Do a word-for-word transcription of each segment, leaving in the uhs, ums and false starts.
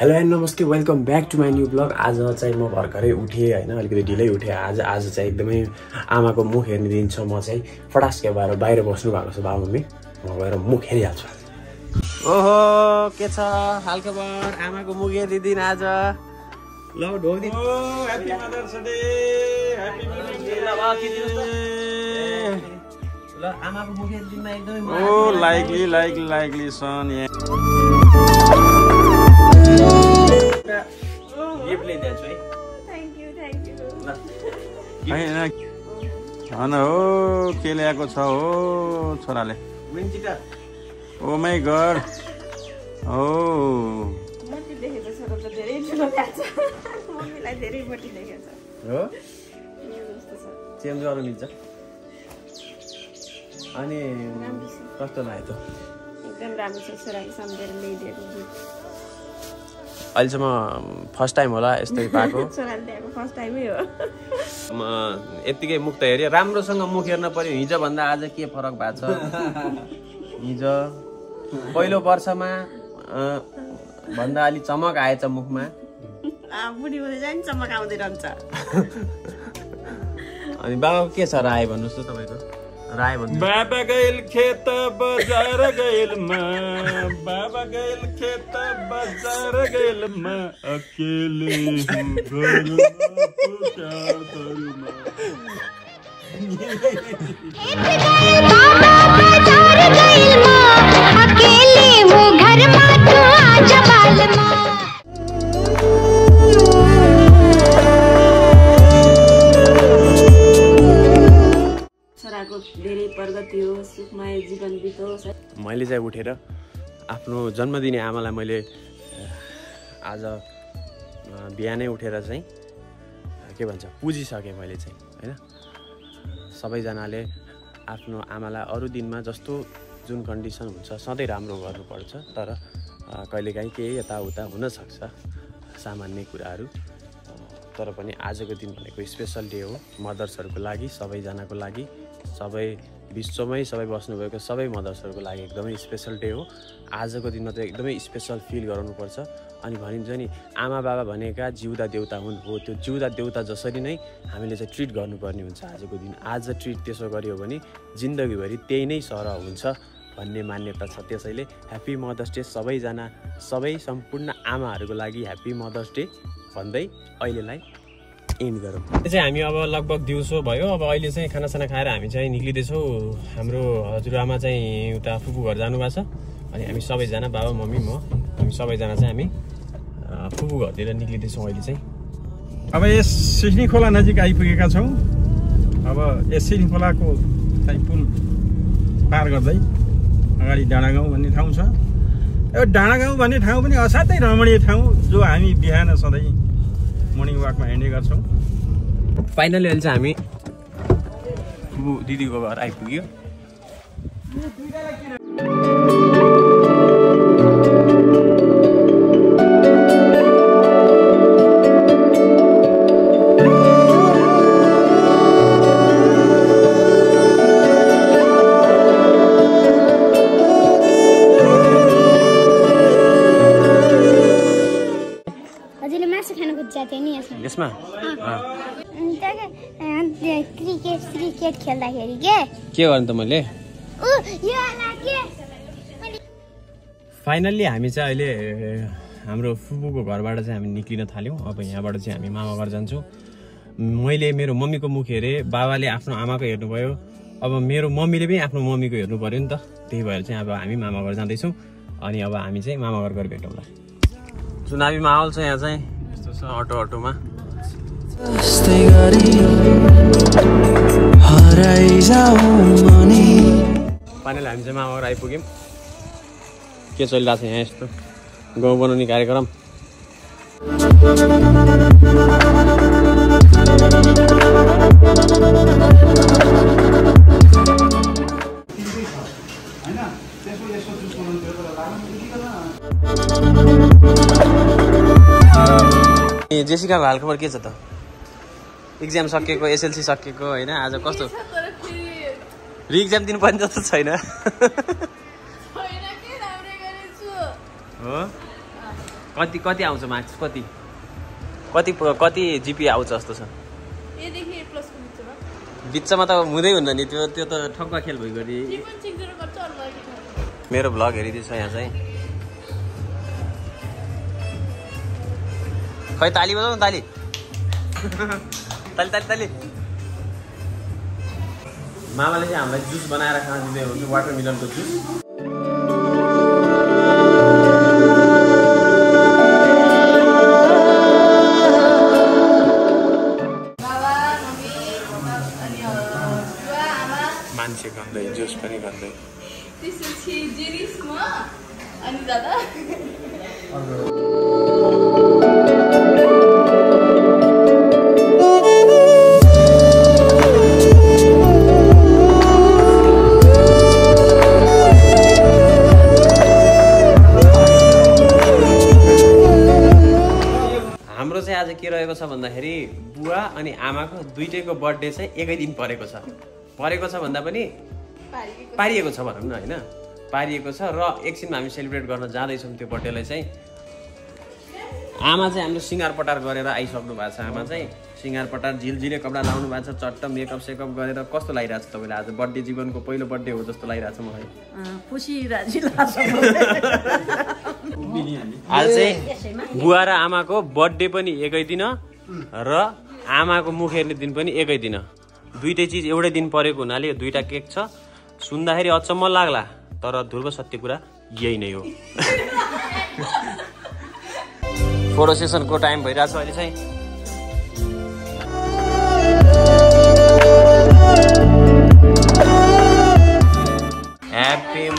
Hello and नमस्ते, welcome back to my new blog. आज चाहिँ म भर्खरै उठेँ होइन, अलिकति ढिलै उठेँ। आज आज चाहिँ एकदमै आमाको मुख हेर्ने दिन छ। म चाहिँ फटास्के भएर बाहिर बस्नु भएको छ बाबु मम्मी, म गएर मुख हेरिहाल्छु। ओहो, के छ हालखबर? आमाको मुख हेर्ने दिन आज। ल ढोक्दी, happy mother's day, happy mother's day. ल आकी दिनुस् त। ल आमाको मुख हेर्ने दिनमा एकदमै ओ लाइकली लाइकली लाइकली सन होइन हो, के ल्याएको छ हो छोराले? ओ माई गड, हो चेन्ज गर्न मिल्छ। अनि कस्तो लाग्यो? एकदम राम्रो छ, छोराले सम्झेर ल्याइदिएको। अहिलेसम्म फर्स्ट टाइम होला यस्तै पाएको, फर्स्ट टाइमै हो। म यतिकै मुख त हेरेँ, राम्रोसँग मुख हेर्न पऱ्यो। हिजोभन्दा आज के फरक भएको छ? हिजो पहिलो वर्षमा भन्दा अलि चमक आएछ मुखमा। बुढी हुँदै जान्छ, चमक आउँदै रहन्छ। अनि बाबाको के छ राय भन्नुहोस् त? तपाईँको राय भन्नु। बाबा गएल खेत बजार गएलमा, बाबा गएल खेत बजार गएलमा, अकेले घरमा पुकार तरुमा। बाबा बजार गएलमा, अकेले वो घरमा तू आज बालमा। मैले चाहिँ उठेर आफ्नो जन्मदिने आमालाई मैले आज बिहानै उठेर चाहिँ के भन्छ पुजिसकेँ मैले चाहिँ होइन। सबैजनाले आफ्नो आमालाई अरू दिनमा जस्तो जुन कन्डिसन हुन्छ सधैँ राम्रो गर्नुपर्छ, तर कहिलेकाहीँ केही यताउता हुनसक्छ, सामान्य कुराहरू। तर पनि आजको दिन भनेको स्पेसल डे हो मदर्सहरूको लागि, सबैजनाको लागि, सबै विश्वमै सबै बस्नुभएको सबै मदर्सहरूको लागि एकदमै स्पेसल डे हो। आजको दिनमा चाहिँ एकदमै स्पेसल फिल गराउनुपर्छ। अनि भनिन्छ नि आमा बाबा भनेका जिउँदा देउता हुन्, हो त्यो जिउँदा देउता जसरी नै हामीले चाहिँ ट्रिट गर्नुपर्ने हुन्छ आजको दिन। आज ट्रिट त्यसो गऱ्यो भने जिन्दगीभरि त्यही नै सर हुन्छ भन्ने मान्यता छ। त्यसैले ह्याप्पी मदर्स डे सबैजना, सबै सम्पूर्ण आमाहरूको लागि ह्याप्पी मदर्स डे भन्दै अहिलेलाई एन्ड गरौँ। त्यो चाहिँ हामी अब लगभग दिउँसो भयो। अब अहिले चाहिँ खानासाना खाएर हामी चाहिँ निस्किँदैछौँ। हाम्रो हजुरआमा चाहिँ उता फुपू घर जानुभएको छ, अनि हामी सबैजना बाबा मम्मी म हामी सबैजना चाहिँ हामी फुपू घरतिर निस्किँदैछौँ अहिले चाहिँ। अब यस सिस्नी खोला नजिक आइपुगेका छौँ। अब यस सिस्नी खोलाको चाहिँ पुल पार गर्दै अगाडि डाँडा गाउँ भन्ने ठाउँ छ। यो डाँडा गाउँ भन्ने ठाउँ पनि असाध्यै रमणीय ठाउँ, जो हामी बिहान सधैँ मर्निङ वाकमा हिँड्ने गर्छौँ। फाइनली अहिले चाहिँ हामी दिदीको घर आइपुग्यो। यसमा क्रिकेट क्रिकेट खेल्दाखेरि के के गर्नु त मैले? फाइनल्ली हामी चाहिँ अहिले हाम्रो फुपूको घरबाट चाहिँ हामी निक्लिन थाल्यौँ। अब यहाँबाट चाहिँ हामी मामा घर जान्छौँ। मैले मेरो मम्मीको मुख हेरेँ, बाबाले आफ्नो आमाको हेर्नुभयो, अब मेरो मम्मीले पनि आफ्नो मम्मीको हेर्नु पऱ्यो नि त। त्यही भएर चाहिँ अब हामी मामा घर जाँदैछौँ। अनि अब हामी चाहिँ मामा घर गएर भेटौँला। चुनावी माहौल छ यहाँ चाहिँ, यस्तो छ अटो अटोमा। फाइनल हामी चाहिँ मामाघर आइपुग्यौँ। के चलिरहेको छ यहाँ यस्तो गाउँ बनाउने कार्यक्रम? ए जेसिका, हाल खबर के छ त? एक्जाम सकिएको, एसएलसी सकिएको होइन, आज कस्तो? रि एक्जाम दिनुपर्ने जस्तो छैन हो? कति कति आउँछ मार्क्स कति कति कति जीपी आउँछ जस्तो छ ए देखि प्लस को बिचमा बिचमा त हुँदै हुन्न नि त्यो त्यो त ठग्गा खेल भइ गयो नि थ्री पॉइंट सिक्स जीरो गर्छ अरु लागि मेरो ब्लग हेरिदिस यहाँ चाहिँ खै ताली बजाऊ न ताली ताली ताली ताली मामाले चाहिँ हामीलाई जुस बनाएर खान दिँदै हुन्छ वाटरमेलनको जुस बुवा अनि आमाको दुईटैको बर्थडे चाहिँ एकै दिन परेको छ परेको छ भन्दा पनि पारिएको छ भनौँ न हैन पारिएको छ र एकछिनमा हामी सेलिब्रेट गर्न जाँदै छौं त्यो बर्थडेलाई चाहिँ आमा चाहिँ हाम्रो सिंगार पटार गरेर आइसक्नु भएको छ आमा चाहिँ सिंगार पटार झिलझिले कपडा लाउनु भएको छ चट्ट मेकअप सेकअप गरेर कस्तो लागिराछ तपाईलाई आज बर्थडे जीवनको पहिलो बर्थडे हो जस्तो लागिराछ मलाई खुसी राजी लाग्छ आज चाहिँ बुवा र आमाको बर्थडे पनि एकै दिन र आमाको मुख हेर्ने दिन पनि एकै दिन दुईटै चीज एउटै दिन परेको हुनाले यो दुईटा केक छ सुन्दाखेरि अचम्म लाग्ला तर ध्रुव सत्य कुरा यही नै हो फोटो सेसनको टाइम भइराछ अहिले चाहिँ ह्यापी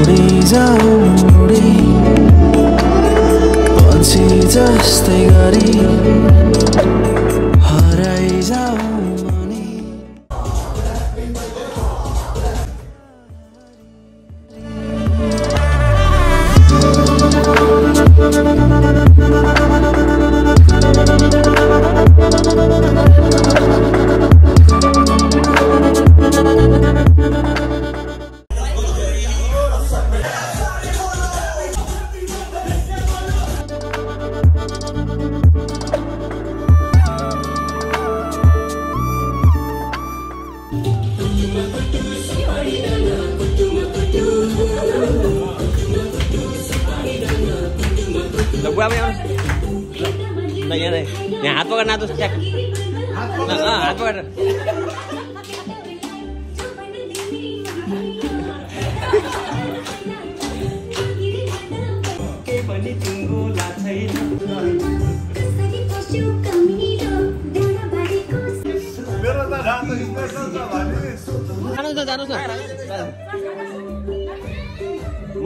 उडी जाऊ उडी पछि जस्तै गरी हराइ जाऊ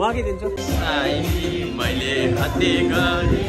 मगिदिन्छु मैले हत्या गरे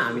हामी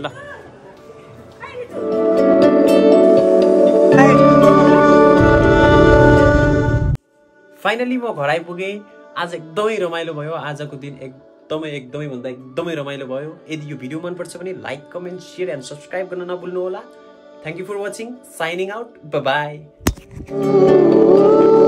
ल फाइनली म घर आइपुगे आज एकदमै रमाइलो भयो आजको दिन एकदमै एकदमै भन्दा एकदमै रमाइलो भयो यदि यो भिडियो मन पर्छ भने like comment share and subscribe गर्न नभुल्नु होला thank you for watching signing out bye by